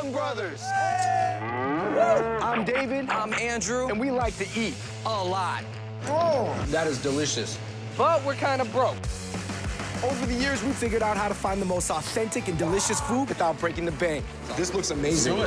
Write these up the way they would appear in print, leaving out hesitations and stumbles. Fung Brothers. Hey. I'm David. I'm Andrew. And we like to eat a lot. Oh. That is delicious. But we're kind of broke. Over the years, we figured out how to find the most authentic and delicious food without breaking the bank. This looks amazing.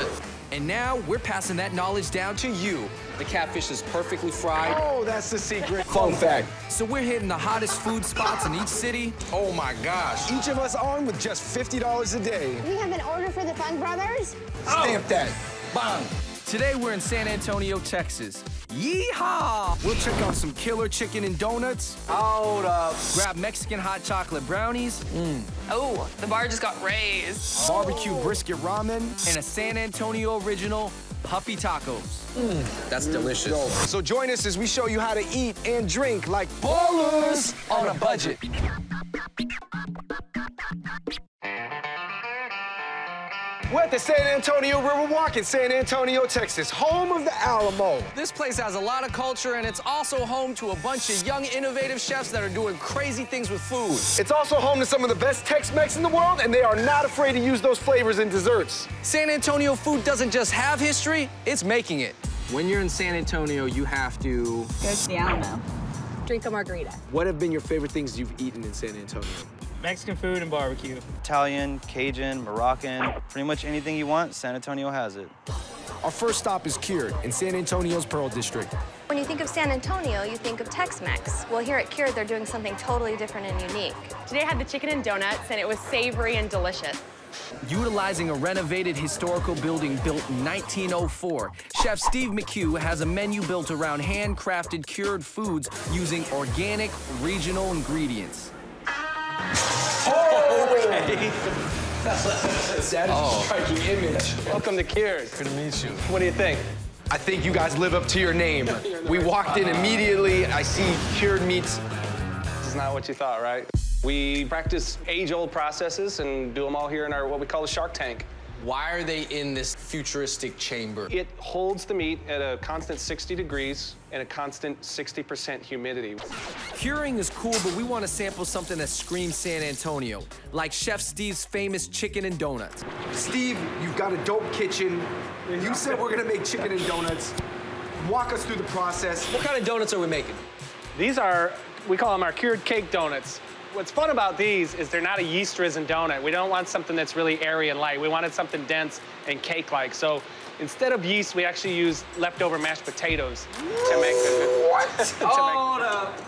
And now we're passing that knowledge down to you. The catfish is perfectly fried. Oh, that's the secret. Fun fact. So we're hitting the hottest food spots in each city. Oh my gosh. Each of us armed with just $50 a day. We have an order for the Fun Brothers. Stamp that. Bang. Today we're in San Antonio, Texas. Yeehaw! We'll check out some killer chicken and donuts. Hold up. Grab Mexican hot chocolate brownies. Oh, the bar just got raised. Barbecue brisket ramen and a San Antonio original puffy tacos. That's delicious. So join us as we show you how to eat and drink like ballers on a budget. We're at the San Antonio Riverwalk in San Antonio, Texas, home of the Alamo. This place has a lot of culture, and it's also home to a bunch of young, innovative chefs that are doing crazy things with food. It's also home to some of the best Tex-Mex in the world, and they are not afraid to use those flavors in desserts. San Antonio food doesn't just have history, it's making it. When you're in San Antonio, you have to... Go to the Alamo, drink a margarita. What have been your favorite things you've eaten in San Antonio? Mexican food and barbecue. Italian, Cajun, Moroccan, pretty much anything you want, San Antonio has it. Our first stop is Cured in San Antonio's Pearl District. When you think of San Antonio, you think of Tex-Mex. Well, here at Cured, they're doing something totally different and unique. Today I had the chicken and donuts, and it was savory and delicious. Utilizing a renovated historical building built in 1904, Chef Steve McHugh has a menu built around handcrafted cured foods using organic, regional ingredients. Oh, okay. That is a striking image. Welcome to Cured. Good to meet you. What do you think? I think you guys live up to your name. We walked in immediately. I see cured meats. This is not what you thought, right? We practice age-old processes and do them all here in our what we call a shark tank. Why are they in this futuristic chamber? It holds the meat at a constant 60 degrees and a constant 60% humidity. Curing is cool, but we want to sample something that screams San Antonio, like Chef Steve's famous chicken and donuts. Steve, you've got a dope kitchen. You said we're going to make chicken and donuts. Walk us through the process. What kind of donuts are we making? These are, we call them our cured cake donuts. What's fun about these is they're not a yeast-risen donut. We don't want something that's really airy and light. We wanted something dense and cake-like. So instead of yeast, we actually use leftover mashed potatoes to make the... What? Hold up.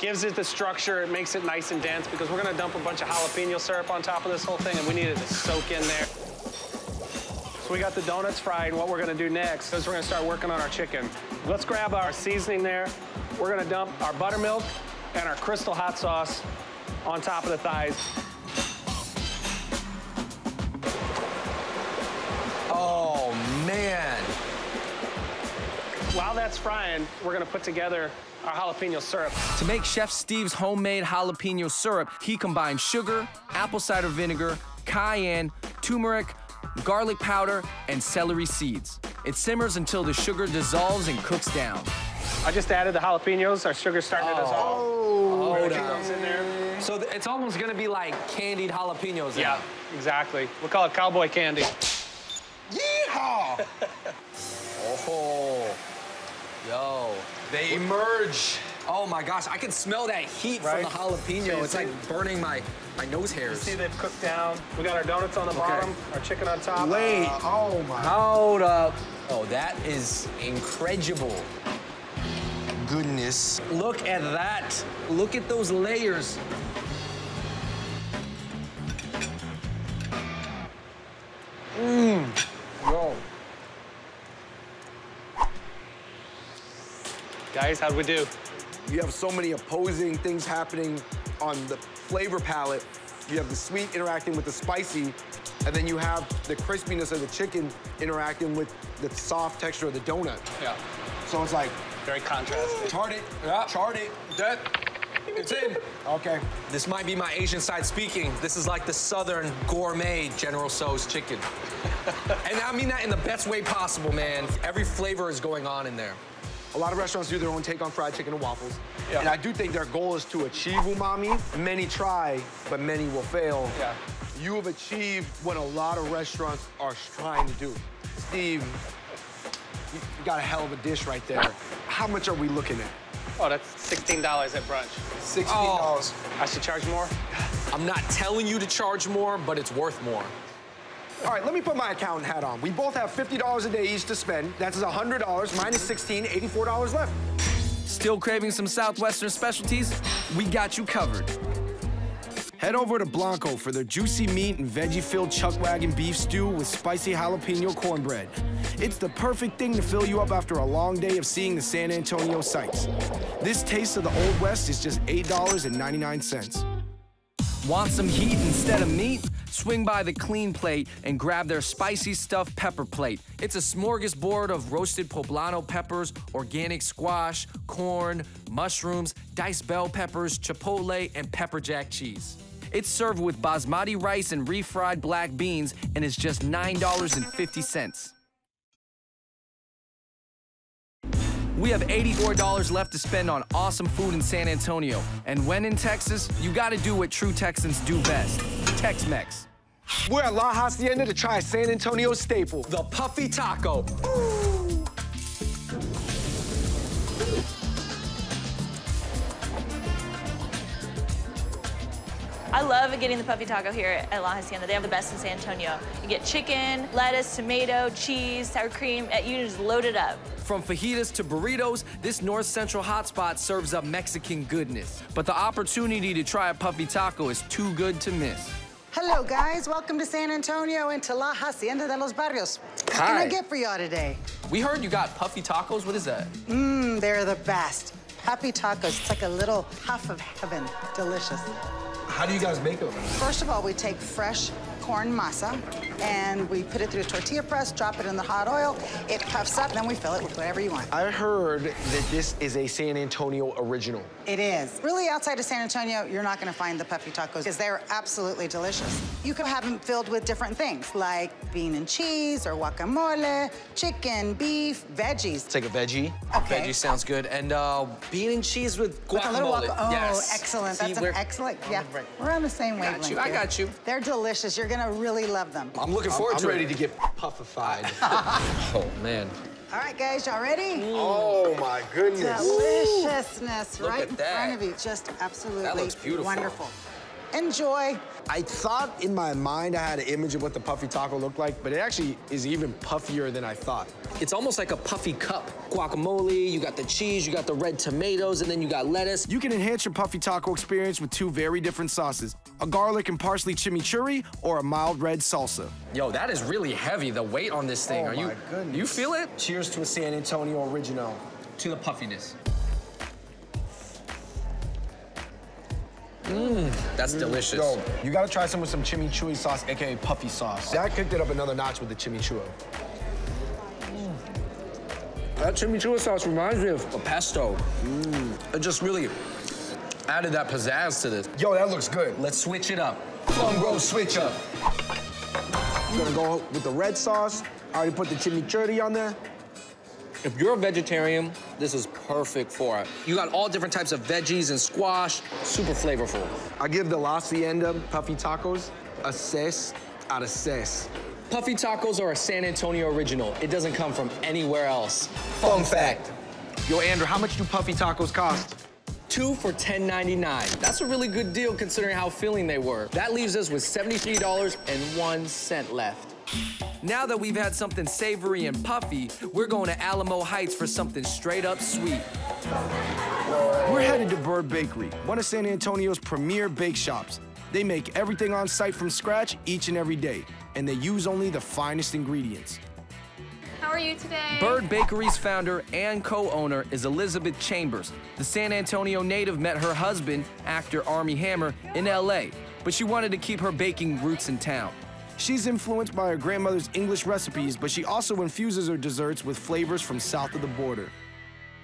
Gives it the structure. It makes it nice and dense because we're going to dump a bunch of jalapeno syrup on top of this whole thing, and we need it to soak in there. So we got the donuts fried, and what we're going to do next is we're going to start working on our chicken. Let's grab our seasoning there. We're going to dump our buttermilk and our crystal hot sauce on top of the thighs. Oh, man. While that's frying, we're gonna put together our jalapeno syrup. To make Chef Steve's homemade jalapeno syrup, he combines sugar, apple cider vinegar, cayenne, turmeric, garlic powder, and celery seeds. It simmers until the sugar dissolves and cooks down. I just added the jalapenos. Our sugar's starting to dissolve. In there. So it's almost going to be like candied jalapenos. Yeah, exactly. We'll call it cowboy candy. Yeehaw! Yo. They emerge. Oh, my gosh. I can smell that heat from the jalapeno. It's like burning my nose hairs. You see they've cooked down. We got our donuts on the bottom, our chicken on top. Wait. Oh, my. Hold up. Oh, that is incredible. Goodness. Look at that. Look at those layers. Yo. Guys, how'd we do? You have so many opposing things happening on the flavor palette. You have the sweet interacting with the spicy, and then you have the crispiness of the chicken interacting with the soft texture of the donut. Yeah. So it's like, very contrasting. Chart it. That, it's in. Okay. This might be my Asian side speaking. This is like the Southern gourmet General Tso's chicken. And I mean that in the best way possible, man. Every flavor is going on in there. A lot of restaurants do their own take on fried chicken and waffles. Yeah. And I do think their goal is to achieve umami. Many try, but many will fail. Yeah. you have achieved what a lot of restaurants are trying to do. Steve, you got a hell of a dish right there. How much are we looking at? Oh, that's $16 at brunch. $16? Oh, I should charge more? I'm not telling you to charge more, but it's worth more. All right, let me put my accountant hat on. We both have $50 a day each to spend. That's $100 minus $16, $84 left. Still craving some Southwestern specialties? We got you covered. Head over to Blanco for their juicy meat and veggie-filled chuck wagon beef stew with spicy jalapeno cornbread. It's the perfect thing to fill you up after a long day of seeing the San Antonio sights. This taste of the Old West is just $8.99. Want some heat instead of meat? Swing by the Clean Plate and grab their spicy stuffed pepper plate. It's a smorgasbord of roasted poblano peppers, organic squash, corn, mushrooms, diced bell peppers, chipotle, and pepper jack cheese. It's served with basmati rice and refried black beans and is just $9.50. We have $84 left to spend on awesome food in San Antonio. And when in Texas, you gotta do what true Texans do best, Tex-Mex. We're at La Hacienda to try San Antonio staple, the puffy taco. Ooh. I love getting the puffy taco here at La Hacienda. They have the best in San Antonio. You get chicken, lettuce, tomato, cheese, sour cream, you just load it up. From fajitas to burritos, this North Central hotspot serves up Mexican goodness. But the opportunity to try a puffy taco is too good to miss. Hello, guys. Welcome to San Antonio and to La Hacienda de los Barrios. Hi. What can I get for y'all today? We heard you got puffy tacos. What is that? Mmm, they're the best. Puffy tacos. It's like a little puff of heaven. Delicious. How do you guys make them? First of all, we take fresh corn masa, and we put it through a tortilla press, drop it in the hot oil, it puffs up, and then we fill it with whatever you want. I heard that this is a San Antonio original. It is. Really, outside of San Antonio, you're not gonna find the puffy tacos, because they're absolutely delicious. You can have them filled with different things, like bean and cheese, or guacamole, chicken, beef, veggies. Take a veggie. Okay. Veggie sounds good. And bean and cheese with guacamole. With a little guacamole. Oh, yes. Excellent. See, that's an excellent, yeah. Right. We're on the same wavelength. Got you. I got you. They're delicious. You're gonna really love them. I'm looking forward to it. I'm ready to get puffified. Oh, man. All right, guys, y'all ready? Mm. Oh, my goodness. Deliciousness. Ooh. Right in front of you. Just absolutely that looks beautiful. Wonderful. Enjoy. I thought in my mind I had an image of what the puffy taco looked like, but it actually is even puffier than I thought. It's almost like a puffy cup. Guacamole, you got the cheese, you got the red tomatoes, and then you got lettuce. You can enhance your puffy taco experience with two very different sauces, a garlic and parsley chimichurri or a mild red salsa. Yo, that is really heavy, the weight on this thing. Oh, are my goodness. You feel it? Cheers to a San Antonio original. To the puffiness. Mmm, that's delicious. Yo, you gotta try some with some chimichurri sauce, AKA puffy sauce. That kicked it up another notch with the chimichurri. Mm. That chimichurri sauce reminds me of a pesto. It just really added that pizzazz to this. Yo, that looks good. Let's switch it up. Fun bro, switch up. I'm gonna go with the red sauce. I already put the chimichurri on there. If you're a vegetarian, this is perfect for it. You got all different types of veggies and squash, super flavorful. I give the La Hacienda puffy tacos a 6 out of 6. Puffy tacos are a San Antonio original. It doesn't come from anywhere else. Fun fact. Yo, Andrew, how much do puffy tacos cost? 2 for $10.99. That's a really good deal considering how filling they were. That leaves us with $73.01 left. Now that we've had something savory and puffy, we're going to Alamo Heights for something straight up sweet. We're headed to Bird Bakery, one of San Antonio's premier bake shops. They make everything on site from scratch each and every day, and they use only the finest ingredients. How are you today? Bird Bakery's founder and co-owner is Elizabeth Chambers. The San Antonio native met her husband, actor Armie Hammer, in LA, but she wanted to keep her baking roots in town. She's influenced by her grandmother's English recipes, but she also infuses her desserts with flavors from south of the border.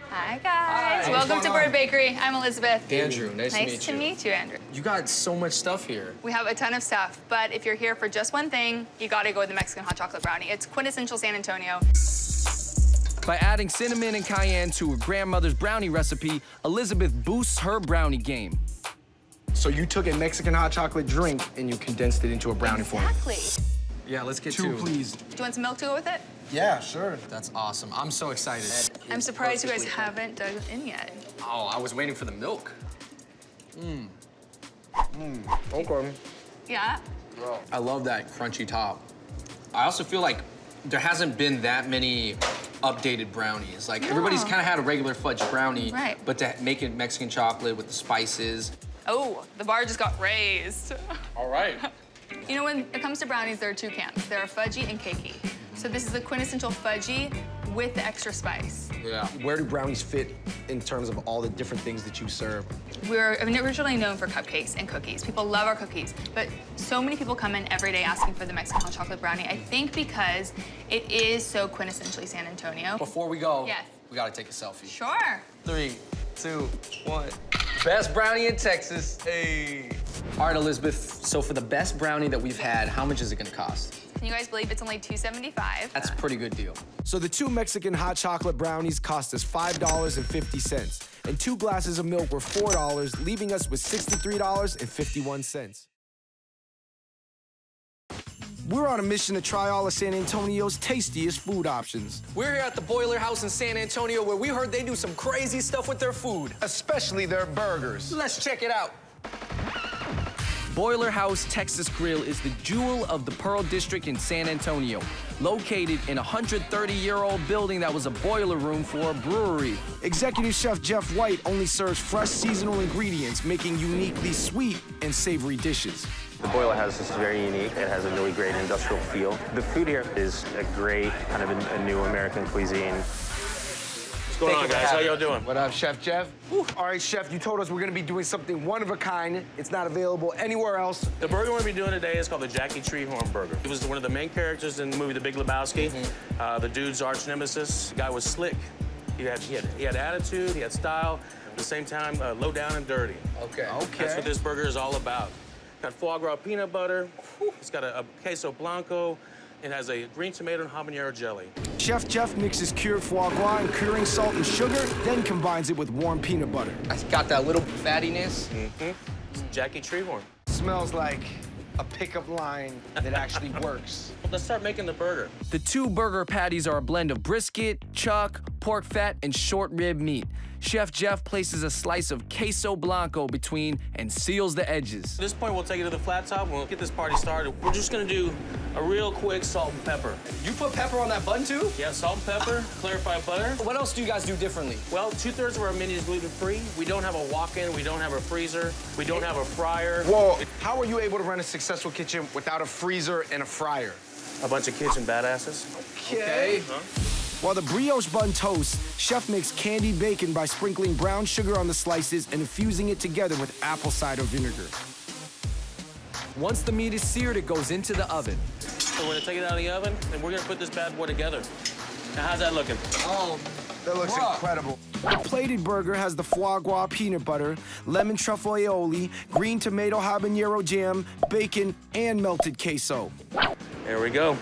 Hi, guys. Hi. Welcome to Bird Bakery. I'm Elizabeth. Andrew, nice to meet you, Andrew. You got so much stuff here. We have a ton of stuff, but if you're here for just one thing, you gotta go with the Mexican hot chocolate brownie. It's quintessential San Antonio. By adding cinnamon and cayenne to her grandmother's brownie recipe, Elizabeth boosts her brownie game. So you took a Mexican hot chocolate drink and you condensed it into a brownie form. Exactly. Yeah, let's get two, please. Do you want some milk to go with it? Yeah, sure. That's awesome. I'm so excited. I'm surprised you guys haven't dug in yet. Oh, I was waiting for the milk. Mmm. Mmm. Okay. Yeah? Bro. I love that crunchy top. I also feel like there hasn't been that many updated brownies. Like, everybody's kind of had a regular fudge brownie, but to make it Mexican chocolate with the spices. Oh, the bar just got raised. All right. You know, when it comes to brownies, there are two camps. There are fudgy and cakey. So this is the quintessential fudgy with the extra spice. Yeah. Where do brownies fit in terms of all the different things that you serve? We're originally known for cupcakes and cookies. People love our cookies, but so many people come in every day asking for the Mexican hot chocolate brownie, I think because it is so quintessentially San Antonio. Before we go, we gotta take a selfie. Sure. 3, 2, 1. Best brownie in Texas. Hey. All right, Elizabeth, so for the best brownie that we've had, how much is it gonna cost? Can you guys believe it's only $2.75? That's a pretty good deal. So the two Mexican hot chocolate brownies cost us $5.50, and 2 glasses of milk were $4, leaving us with $63.51. We're on a mission to try all of San Antonio's tastiest food options. We're here at the Boiler House in San Antonio, where we heard they do some crazy stuff with their food. Especially their burgers. Let's check it out. Boiler House Texas Grill is the jewel of the Pearl District in San Antonio, located in a 130-year-old building that was a boiler room for a brewery. Executive Chef Jeff White only serves fresh seasonal ingredients, making uniquely sweet and savory dishes. The Boiler House is very unique. It has a really great industrial feel. The food here is a great kind of a new American cuisine. What's going on, guys? How y'all doing? What up, Chef Jeff? Whew. All right, Chef, you told us we're going to be doing something one of a kind. It's not available anywhere else. The burger we're going to be doing today is called the Jackie Treehorn burger. He was one of the main characters in the movie The Big Lebowski. Mm-hmm. The dude's arch nemesis. The guy was slick. He had attitude. He had style. At the same time, low down and dirty. Okay. Okay. That's what this burger is all about. Got foie gras peanut butter. Whew. It's got a queso blanco. It has a green tomato and habanero jelly. Chef Jeff mixes cured foie gras and curing salt and sugar, then combines it with warm peanut butter. It's got that little fattiness. Mm-hmm. It's Jackie Treehorn. Smells like a pickup line that actually works. Let's start making the burger. The two burger patties are a blend of brisket, chuck, pork fat, and short rib meat. Chef Jeff places a slice of queso blanco between and seals the edges. At this point, we'll take it to the flat top. We'll get this party started. We're just gonna do a real quick salt and pepper. You put pepper on that bun too? Yeah, salt and pepper, clarified butter. What else do you guys do differently? Well, 2/3 of our menu is gluten-free. We don't have a walk-in, we don't have a freezer, we don't have a fryer. Whoa, how are you able to run a successful kitchen without a freezer and a fryer? A bunch of kitchen badasses. Okay. While the brioche bun toasts, Chef makes candied bacon by sprinkling brown sugar on the slices and infusing it together with apple cider vinegar. Once the meat is seared, it goes into the oven. So we're gonna take it out of the oven, and we're gonna put this bad boy together. Now, how's that looking? Oh, that looks incredible. The plated burger has the foie gras peanut butter, lemon truffle aioli, green tomato habanero jam, bacon, and melted queso. There we go.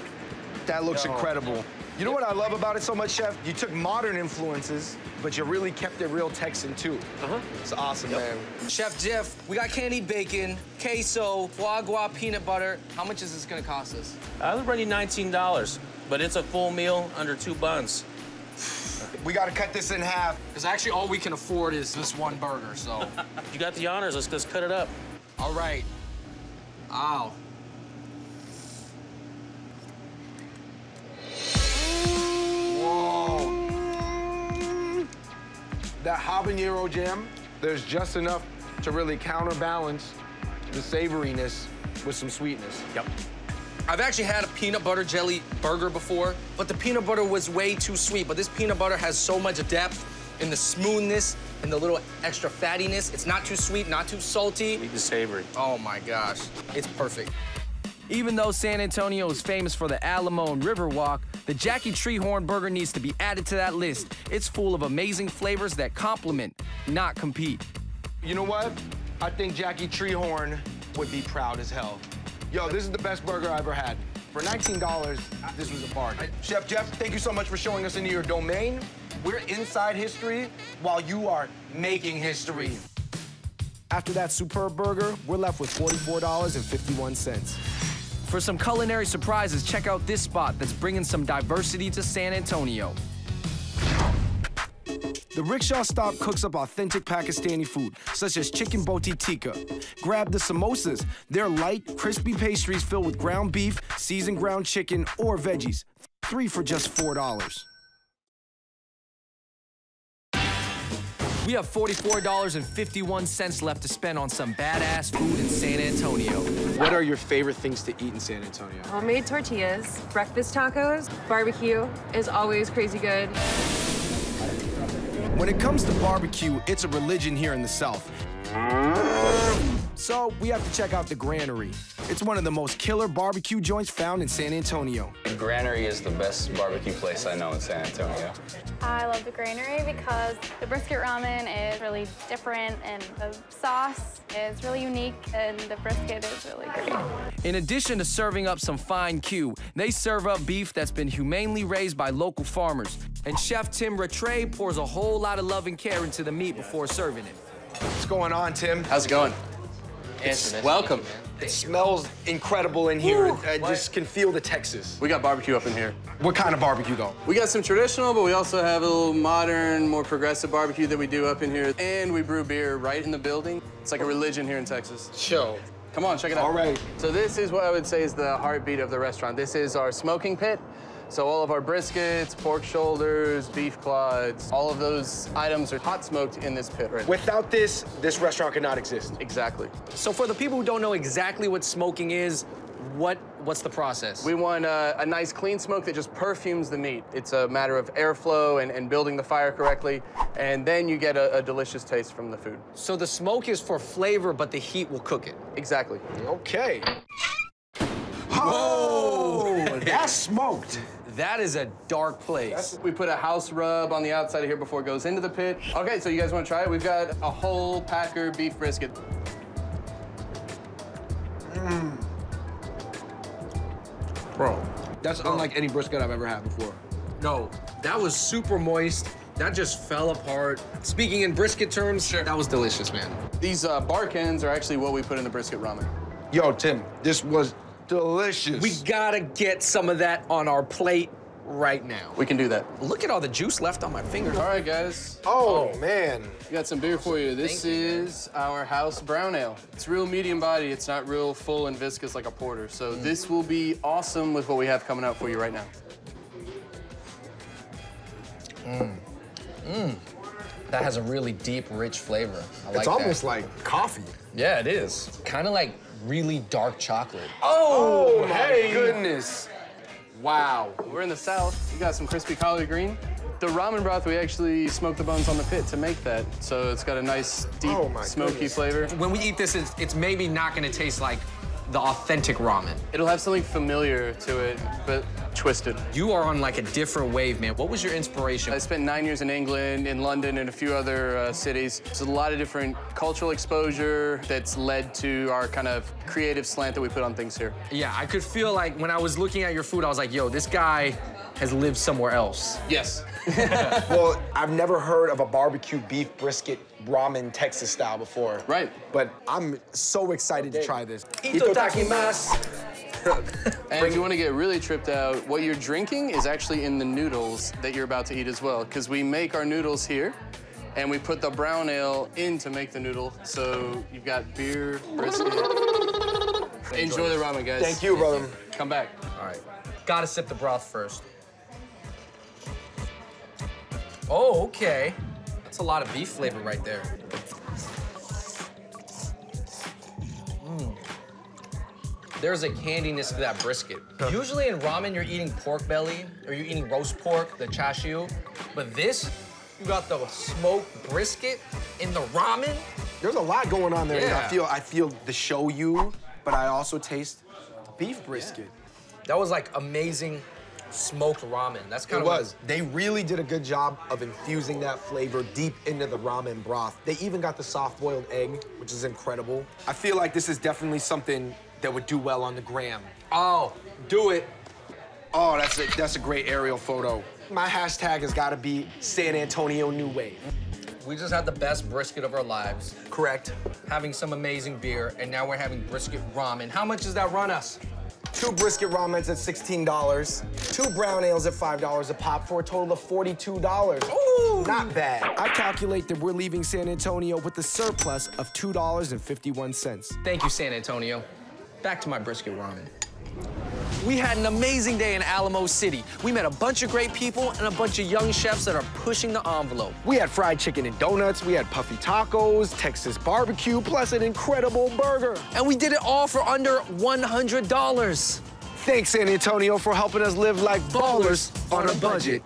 That looks incredible. You know what I love about it so much, Chef? You took modern influences, but you really kept it real Texan, too. Uh-huh. It's awesome, man. Chef Jeff, we got candied bacon, queso, foie gras, peanut butter. How much is this gonna cost us? I was running $19, but it's a full meal under 2 buns. We gotta cut this in half, because actually all we can afford is this one burger, so. You got the honors, let's just cut it up. All right. Ow. That habanero jam, there's just enough to really counterbalance the savoriness with some sweetness. Yep. I've actually had a peanut butter jelly burger before, but the peanut butter was way too sweet. But this peanut butter has so much depth in the smoothness and the little extra fattiness. It's not too sweet, not too salty. It's savory. Oh my gosh, it's perfect. Even though San Antonio is famous for the Alamo and Riverwalk, the Jackie Treehorn burger needs to be added to that list. It's full of amazing flavors that complement, not compete. You know what? I think Jackie Treehorn would be proud as hell. Yo, this is the best burger I ever had. For $19, this was a bargain. Chef Jeff, thank you so much for showing us into your domain. We're inside history while you are making history. After that superb burger, we're left with $44.51. For some culinary surprises, check out this spot that's bringing some diversity to San Antonio. The Rickshaw Stop cooks up authentic Pakistani food, such as chicken boti tikka. Grab the samosas. They're light, crispy pastries filled with ground beef, seasoned ground chicken, or veggies. 3 for just $4. We have $44.51 left to spend on some badass food in San Antonio. What are your favorite things to eat in San Antonio? Homemade tortillas, breakfast tacos, barbecue is always crazy good. When it comes to barbecue, it's a religion here in the South. So we have to check out The Granary. It's one of the most killer barbecue joints found in San Antonio. The Granary is the best barbecue place I know in San Antonio. I love The Granary because the brisket ramen is really different and the sauce is really unique and the brisket is really great. In addition to serving up some fine Q, they serve up beef that's been humanely raised by local farmers. And Chef Tim Rattray pours a whole lot of love and care into the meat before serving it. What's going on, Tim? How's it going? Welcome. It smells incredible in here. Ooh, I just can feel the Texas. We got barbecue up in here. What kind of barbecue, though? We got some traditional, but we also have a little modern, more progressive barbecue that we do up in here. And we brew beer right in the building. It's like a religion here in Texas. Chill. Come on, check it out. All right. So this is what I would say is the heartbeat of the restaurant. This is our smoking pit. So all of our briskets, pork shoulders, beef clods, all of those items are hot smoked in this pit right now. Without this, this restaurant could not exist. Exactly. So for the people who don't know exactly what smoking is, what's the process? We want a nice clean smoke that just perfumes the meat. It's a matter of airflow and building the fire correctly, and then you get a delicious taste from the food. So the smoke is for flavor, but the heat will cook it. Exactly. Okay. Whoa! That's smoked. That is a dark place. We put a house rub on the outside of here before it goes into the pit. Okay, so you guys want to try it? We've got a whole Packer beef brisket. Bro, that's unlike any brisket I've ever had before. No, that was super moist. That just fell apart. Speaking in brisket terms, sure. That was delicious, man. These bark ends are actually what we put in the brisket ramen. Yo, Tim, this was delicious. We gotta get some of that on our plate right now. We can do that. Look at all the juice left on my fingers. All right, guys. Oh, man. We got some beer for you. This is our house brown ale. It's real medium body. It's not real full and viscous like a porter. So this will be awesome with what we have coming up for you right now. That has a really deep, rich flavor. I like that. It's almost like coffee. Yeah, it is. Kind of like really dark chocolate. Oh, my goodness. Wow. We're in the South. You got some crispy collard green. The ramen broth, we actually smoke the bones on the pit to make that. So it's got a nice, deep, smoky flavor. When we eat this, it's maybe not going to taste like the authentic ramen. It'll have something familiar to it, but twisted. You are on like a different wave, man. What was your inspiration? I spent 9 years in England, in London, and a few other cities. There's a lot of different cultural exposure that's led to our kind of creative slant that we put on things here. Yeah, I could feel like when I was looking at your food, I was like, yo, this guy has lived somewhere else. Yes. Well, I've never heard of a barbecue beef brisket ramen Texas style before. Right. But I'm so excited to try this. Itadakimasu. And if you want to get really tripped out, what you're drinking is actually in the noodles that you're about to eat as well, because we make our noodles here, and we put the brown ale in to make the noodle. So you've got beer, brisket. Enjoy the ramen, guys. Thank you, brother. Come back. All right. Gotta sip the broth first. Oh, okay. That's a lot of beef flavor right there. There's a candiness to that brisket. Usually in ramen, you're eating pork belly, or you're eating roast pork, the chashu. But this, you got the smoked brisket in the ramen. There's a lot going on there. Yeah. I feel the shoyu, but I also taste beef brisket. Yeah. That was like amazing smoked ramen. That's kind of was. They really did a good job of infusing that flavor deep into the ramen broth. They even got the soft-boiled egg, which is incredible. I feel like this is definitely something that would do well on the gram. Oh, do it. Oh, that's a great aerial photo. My hashtag has got to be San Antonio New Wave. We just had the best brisket of our lives. Correct. Having some amazing beer, and now we're having brisket ramen. How much does that run us? 2 brisket ramens at $16, 2 brown ales at $5 a pop for a total of $42. Ooh! Not bad. I calculate that we're leaving San Antonio with a surplus of $2.51. Thank you, San Antonio. Back to my brisket ramen. We had an amazing day in Alamo City. We met a bunch of great people and a bunch of young chefs that are pushing the envelope. We had fried chicken and donuts, we had puffy tacos, Texas barbecue, plus an incredible burger. And we did it all for under $100. Thanks, San Antonio, for helping us live like ballers on a budget.